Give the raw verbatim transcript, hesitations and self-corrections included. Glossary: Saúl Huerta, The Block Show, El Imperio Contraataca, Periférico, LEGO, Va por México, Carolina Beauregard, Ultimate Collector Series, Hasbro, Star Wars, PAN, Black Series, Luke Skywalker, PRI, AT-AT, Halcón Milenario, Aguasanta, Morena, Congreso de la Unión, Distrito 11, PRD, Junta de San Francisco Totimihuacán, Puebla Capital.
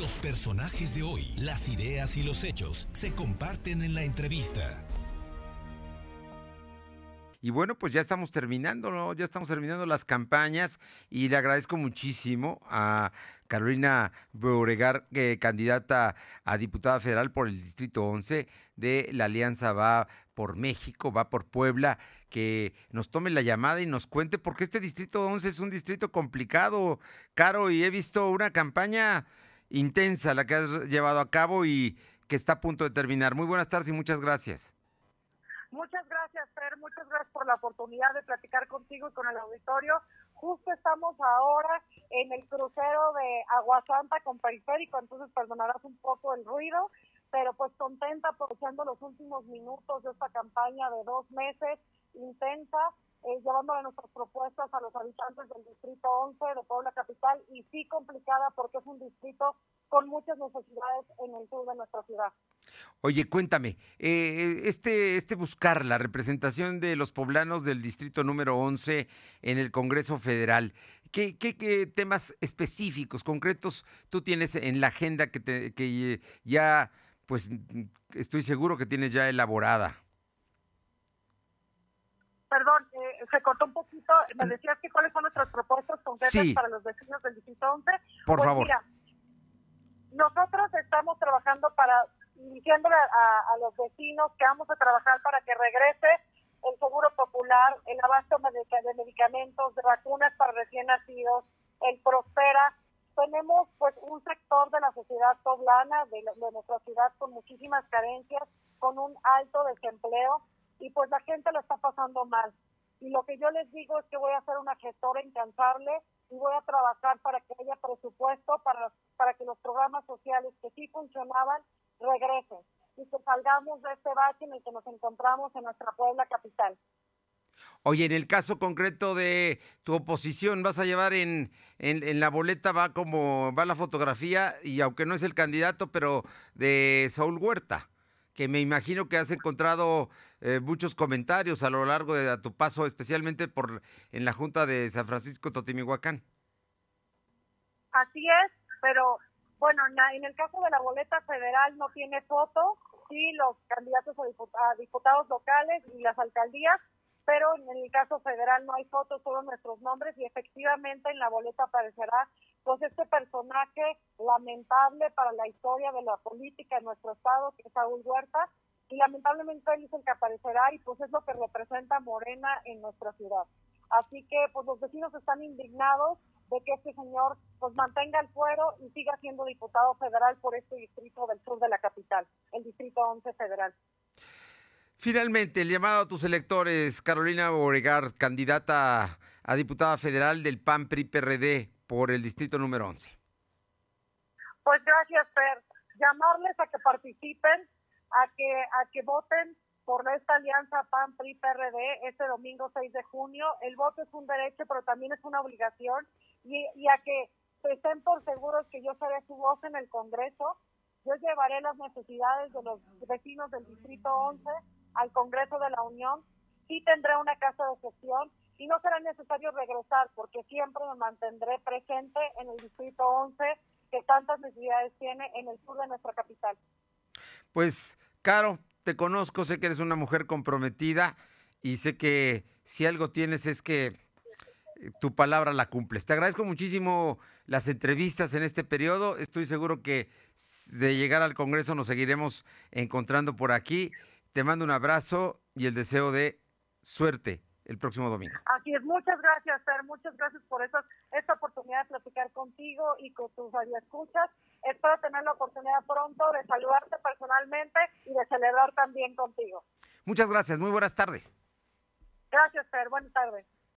Los personajes de hoy, las ideas y los hechos se comparten en la entrevista. Y bueno, pues ya estamos terminando, ¿no? Ya estamos terminando las campañas y le agradezco muchísimo a Carolina Beauregard, eh, candidata a diputada federal por el Distrito once de la Alianza Va por México, Va por Puebla, que nos tome la llamada y nos cuente, porque este Distrito once es un distrito complicado, Caro, y he visto una campaña intensa la que has llevado a cabo y que está a punto de terminar. Muy buenas tardes y muchas gracias. Muchas gracias, Fer, muchas gracias por la oportunidad de platicar contigo y con el auditorio. Justo estamos ahora en el crucero de Aguasanta con Periférico, entonces perdonarás un poco el ruido, pero pues contenta aprovechando los últimos minutos de esta campaña de dos meses intensa, eh, llevándole nuestras propuestas a los habitantes del Distrito once de Puebla Capital, y sí complicada porque es un distrito con muchas necesidades en el sur de nuestra ciudad. Oye, cuéntame, eh, este, este buscar la representación de los poblanos del distrito número once en el Congreso Federal, ¿qué, qué, qué temas específicos, concretos tú tienes en la agenda que, te, que ya, pues estoy seguro que tienes ya elaborada? Perdón, eh, se cortó un poquito, me decías que cuáles son nuestras propuestas concretas, sí, para los vecinos del distrito once. Por pues favor. Mira, nosotros estamos trabajando para, diciéndole a, a los vecinos que vamos a trabajar para que regrese el seguro popular, el abasto de medicamentos, de vacunas para recién nacidos, el Prospera. Tenemos pues un sector de la sociedad poblana, de, de nuestra ciudad, con muchísimas carencias, con un alto desempleo, y pues la gente lo está pasando mal. Y lo que yo les digo es que voy a ser una gestora incansable y voy a trabajar para que haya presupuesto para, para que los programas sociales que sí funcionaban regresen y que salgamos de este bache en el que nos encontramos en nuestra Puebla Capital. Oye, en el caso concreto de tu oposición, vas a llevar en, en, en la boleta, va como va la fotografía, y aunque no es el candidato, pero de Saúl Huerta, que me imagino que has encontrado eh, muchos comentarios a lo largo de a tu paso, especialmente por en la Junta de San Francisco Totimihuacán. Así es, pero bueno, en el caso de la boleta federal no tiene foto, sí, los candidatos a diputados locales y las alcaldías, pero en el caso federal no hay fotos, solo nuestros nombres, y efectivamente en la boleta aparecerá pues este personaje lamentable para la historia de la política en nuestro estado, que es Saúl Huerta, y lamentablemente él es el que aparecerá, y pues es lo que representa Morena en nuestra ciudad. Así que pues los vecinos están indignados de que este señor pues mantenga el fuero y siga siendo diputado federal por este distrito del sur de la capital, el distrito once federal. Finalmente, el llamado a tus electores, Carolina Beauregard, candidata a diputada federal del P A N P R I P R D por el distrito número once. Pues gracias, Fer. Llamarles a que participen, a que a que voten por esta alianza P A N P R I P R D este domingo seis de junio. El voto es un derecho, pero también es una obligación, y, y a que estén por seguros que yo seré su voz en el Congreso. Yo llevaré las necesidades de los vecinos del distrito once al Congreso de la Unión. Sí tendré una casa de gestión, y no será necesario regresar, porque siempre me mantendré presente en el distrito once, que tantas necesidades tiene en el sur de nuestra capital. Pues, Caro, te conozco, sé que eres una mujer comprometida, y sé que si algo tienes es que tu palabra la cumples. Te agradezco muchísimo las entrevistas en este periodo. Estoy seguro que de llegar al Congreso nos seguiremos encontrando por aquí. Te mando un abrazo y el deseo de suerte el próximo domingo. Así es, muchas gracias, Fer, muchas gracias por esta, esta oportunidad de platicar contigo y con tus radioescuchas. Espero tener la oportunidad pronto de saludarte personalmente y de celebrar también contigo. Muchas gracias, muy buenas tardes. Gracias, Fer, buenas tardes.